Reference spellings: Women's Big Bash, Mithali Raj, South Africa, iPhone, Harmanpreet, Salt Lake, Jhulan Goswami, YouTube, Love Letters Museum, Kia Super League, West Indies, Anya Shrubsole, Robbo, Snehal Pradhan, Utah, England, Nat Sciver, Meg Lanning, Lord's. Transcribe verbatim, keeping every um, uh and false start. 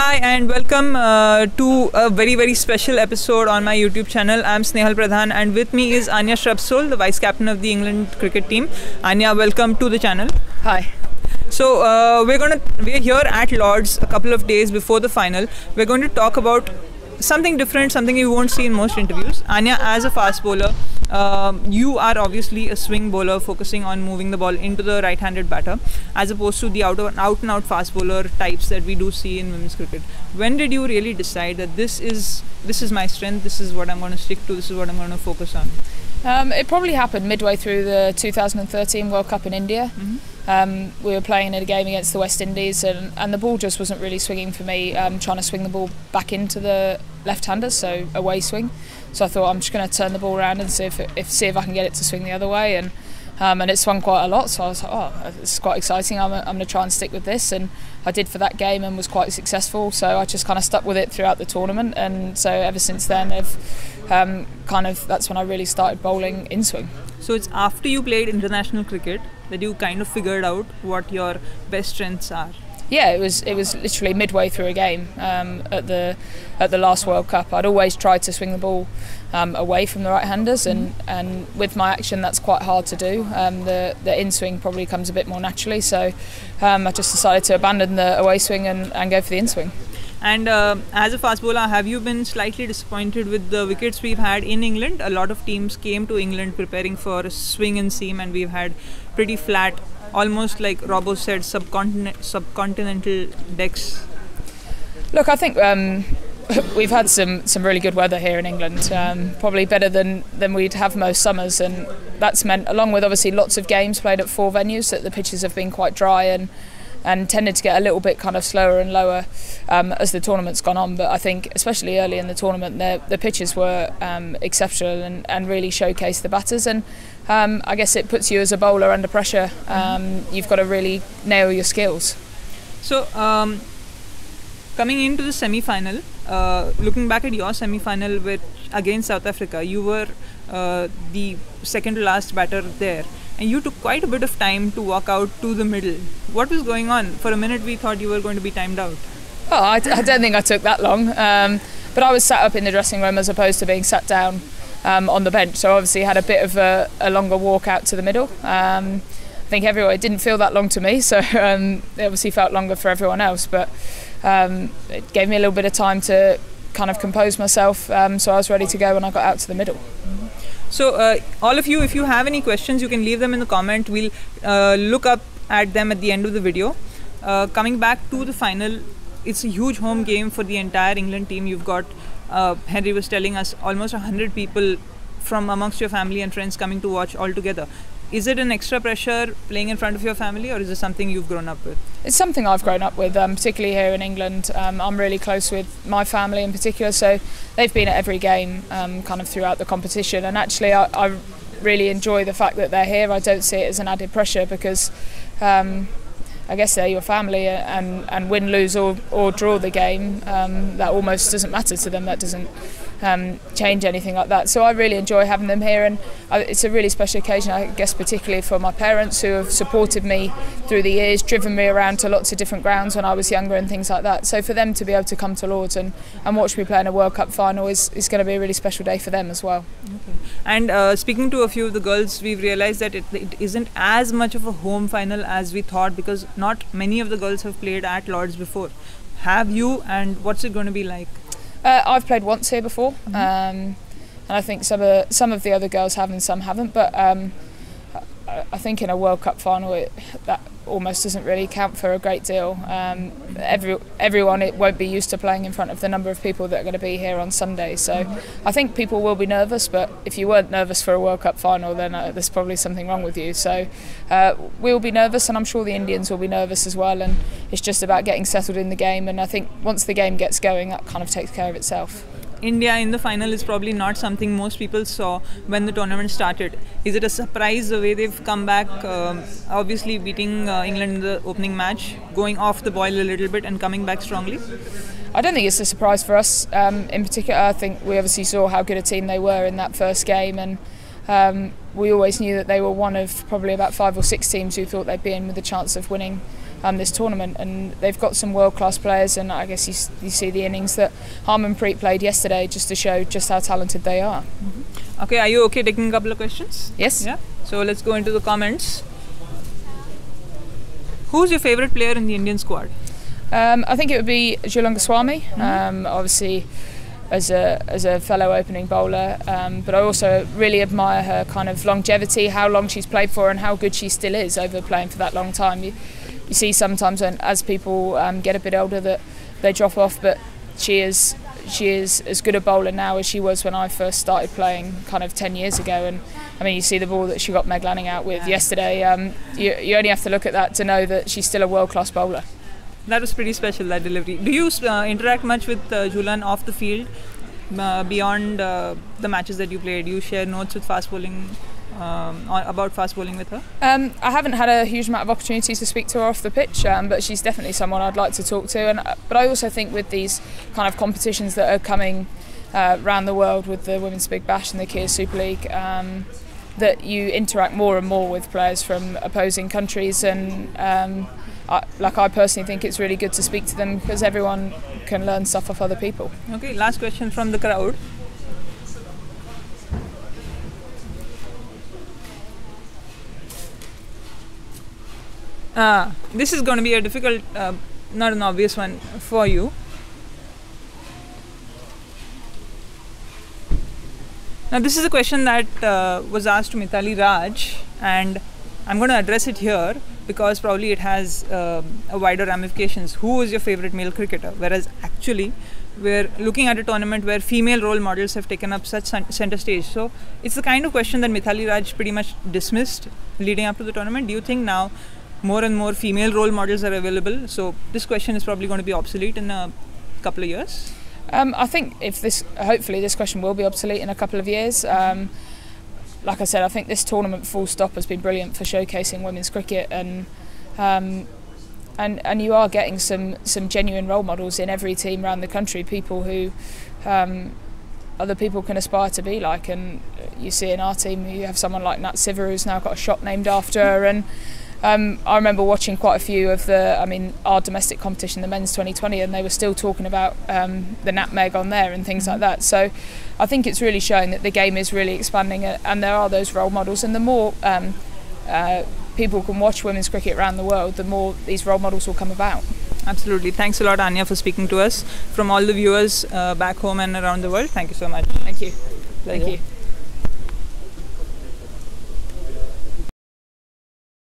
Hi and welcome uh, to a very very special episode on my YouTube channel. I'm Snehal Pradhan and with me is Anya Shrubsole, the Vice Captain of the England cricket team. Anya, welcome to the channel. Hi. So uh, we're gonna we're here at Lord's a couple of days before the final. We're going to talk about something different, something you won't see in most interviews. Anya, as a fast bowler, um, you are obviously a swing bowler focusing on moving the ball into the right-handed batter as opposed to the out and out, out fast bowler types that we do see in women's cricket. When did you really decide that this is this is my strength, this is what I'm going to stick to, this is what I'm going to focus on? Um, it probably happened midway through the two thousand thirteen World Cup in India. Mm-hmm. Um, we were playing in a game against the West Indies and, and the ball just wasn't really swinging for me. Um, trying to swing the ball back into the left-hander, so away swing. So I thought I'm just going to turn the ball around and see if, it, if see if I can get it to swing the other way. And um, and it swung quite a lot. So I was like, oh, it's quite exciting. I'm, I'm going to try and stick with this. And I did for that game and was quite successful. So I just kind of stuck with it throughout the tournament. And so ever since then, I've um, kind of that's when I really started bowling in swing. So it's after you played international cricket that you kind of figured out what your best strengths are? Yeah, it was it was literally midway through a game um, at the at the last World Cup. I'd always tried to swing the ball um, away from the right-handers, and and with my action that's quite hard to do. Um, the the in-swing probably comes a bit more naturally, so um, I just decided to abandon the away swing and, and go for the in-swing. And uh, as a fast bowler, have you been slightly disappointed with the wickets we've had in England? A lot of teams came to England preparing for a swing and seam, and we've had pretty flat, almost like Robbo said, subcontinent, subcontinental decks. Look, I think um, we've had some, some really good weather here in England, um, probably better than, than we'd have most summers, and that's meant, along with obviously lots of games played at four venues, that the pitches have been quite dry and and tended to get a little bit kind of slower and lower um, as the tournament's gone on. But I think, especially early in the tournament, the, the pitches were um, exceptional and, and really showcased the batters. And um, I guess it puts you as a bowler under pressure. Um, you've got to really nail your skills. So, um, coming into the semi-final, uh, looking back at your semi-final with, against South Africa, you were uh, the second to last batter there. And you took quite a bit of time to walk out to the middle. What was going on? For a minute we thought you were going to be timed out. Oh, I, I don't think I took that long. Um, but I was sat up in the dressing room as opposed to being sat down um, on the bench. So obviously had a bit of a, a longer walk out to the middle. Um, I think everyone, it didn't feel that long to me. So um, it obviously felt longer for everyone else. But um, it gave me a little bit of time to kind of compose myself. Um, so I was ready to go when I got out to the middle. So uh, all of you, if you have any questions, you can leave them in the comment. We'll uh, look up at them at the end of the video. Uh, coming back to the final, it's a huge home game for the entire England team. You've got, uh, Henry was telling us, almost one hundred people from amongst your family and friends coming to watch all together. Is it an extra pressure playing in front of your family, or is it something you've grown up with? It's something I've grown up with, um, particularly here in England. Um, I'm really close with my family in particular, so they've been at every game um, kind of throughout the competition. And actually, I, I really enjoy the fact that they're here. I don't see it as an added pressure because um, I guess they're your family, and, and win, lose or, or draw the game. Um, that almost doesn't matter to them. That doesn't Um, change anything like that. So I really enjoy having them here, and I, it's a really special occasion, I guess, particularly for my parents who have supported me through the years, driven me around to lots of different grounds when I was younger and things like that. So for them to be able to come to Lord's and, and watch me play in a World Cup final is, is going to be a really special day for them as well. Okay. And uh, speaking to a few of the girls, we've realised that it, it isn't as much of a home final as we thought, because not many of the girls have played at Lord's before. Have you, and what's it going to be like? Uh, I've played once here before, mm-hmm. um, and I think some of, some of the other girls have and some haven't, but um, I, I think in a World Cup final it, that almost doesn't really count for a great deal. Um, every, everyone it won't be used to playing in front of the number of people that are going to be here on Sunday, so I think people will be nervous, but if you weren't nervous for a World Cup final, then uh, there's probably something wrong with you. So uh, we'll be nervous, and I'm sure the Indians will be nervous as well, and it's just about getting settled in the game, and I think once the game gets going that kind of takes care of itself. India in the final is probably not something most people saw when the tournament started. Is it a surprise the way they've come back, um, obviously beating uh, England in the opening match, going off the boil a little bit and coming back strongly? I don't think it's a surprise for us um, in particular. I think we obviously saw how good a team they were in that first game, and um, we always knew that they were one of probably about five or six teams who thought they'd be in with a chance of winning um, this tournament, and they've got some world-class players, and I guess you, you see the innings that Harmanpreet played yesterday just to show just how talented they are. Mm-hmm. Okay, are you okay taking a couple of questions? Yes. Yeah. So let's go into the comments. Who's your favourite player in the Indian squad? Um, I think it would be Jhulan Goswami, mm-hmm. um, obviously as a as a fellow opening bowler, um, but I also really admire her kind of longevity, how long she's played for and how good she still is over playing for that long time. You, you see sometimes when, as people um, get a bit older, that they drop off, but she is she is as good a bowler now as she was when I first started playing kind of ten years ago. And I mean, you see the ball that she got Meg Lanning out with yeah. yesterday, um, you, you only have to look at that to know that she's still a world-class bowler. That was pretty special, that delivery. Do you uh, interact much with uh, Jhulan off the field, uh, beyond uh, the matches that you played? Do you share notes with fast bowling, um, about fast bowling with her? Um, I haven't had a huge amount of opportunities to speak to her off the pitch, um, but she's definitely someone I'd like to talk to. And But I also think with these kind of competitions that are coming uh, around the world with the Women's Big Bash and the Kia Super League, um, that you interact more and more with players from opposing countries, and um, I, like I personally think it's really good to speak to them because everyone can learn stuff off other people. Okay, last question from the crowd. Uh, this is going to be a difficult, uh, not an obvious one for you. Now this is a question that uh, was asked to Mithali Raj, and I'm going to address it here because probably it has uh, a wider ramifications. Who is your favourite male cricketer? Whereas actually we're looking at a tournament where female role models have taken up such centre stage. So it's the kind of question that Mithali Raj pretty much dismissed leading up to the tournament. Do you think now more and more female role models are available? So this question is probably going to be obsolete in a couple of years. Um, I think if this, hopefully this question will be obsolete in a couple of years. Um, like I said, I think this tournament full stop has been brilliant for showcasing women's cricket, and um, and and you are getting some some genuine role models in every team around the country, people who um, other people can aspire to be like. And you see in our team you have someone like Nat Sciver who's now got a shot named after her, and Um, I remember watching quite a few of the, I mean, our domestic competition, the men's twenty twenty, and they were still talking about um, the Nat Meg on there and things like that. So I think it's really showing that the game is really expanding, and there are those role models. And the more um, uh, people can watch women's cricket around the world, the more these role models will come about. Absolutely. Thanks a lot, Anya, for speaking to us. From all the viewers uh, back home and around the world, thank you so much. Thank you. Thank you.